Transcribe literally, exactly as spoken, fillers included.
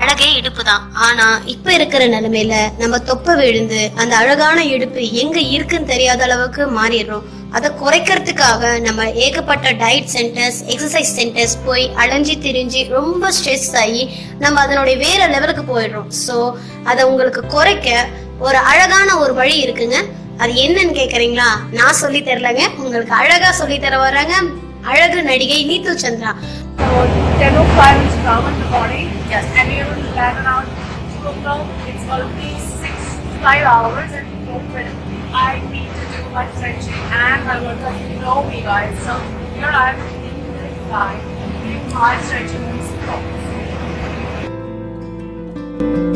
அழகே இடுப்புதான். ஆனா இப்ப இருக்கிற நிலைமையில நம்ம தொப்ப விழுந்து அந்த அழகான இடுப்பு எங்க இருக்குன்னு தெரியாத அளவுக்கு மாறிடுறோம். அதை குறைக்கிறதுக்காக நம்ம ஏகப்பட்ட டயட் சென்டர்ஸ், எக்ஸசைஸ் சென்டர்ஸ் போய் அலைஞ்சி திரிஞ்சு ரொம்ப ஸ்ட்ரெஸ் ஆகி நம்ம அதனுடைய வேற லெவலுக்கு போயிடுறோம். ஸோ அதை உங்களுக்கு குறைக்க ஒரு அழகான ஒரு வழி இருக்குங்க. அது என்னன்னு கேக்குறீங்களா? நான் சொல்லி தரலங்க, உங்களுக்கு அழகா சொல்லி தர வராங்க அழகு நடிகை நீத்து Chandra. My stretching and my workout, you know me guys, so here I am in the time doing my stretching and squats.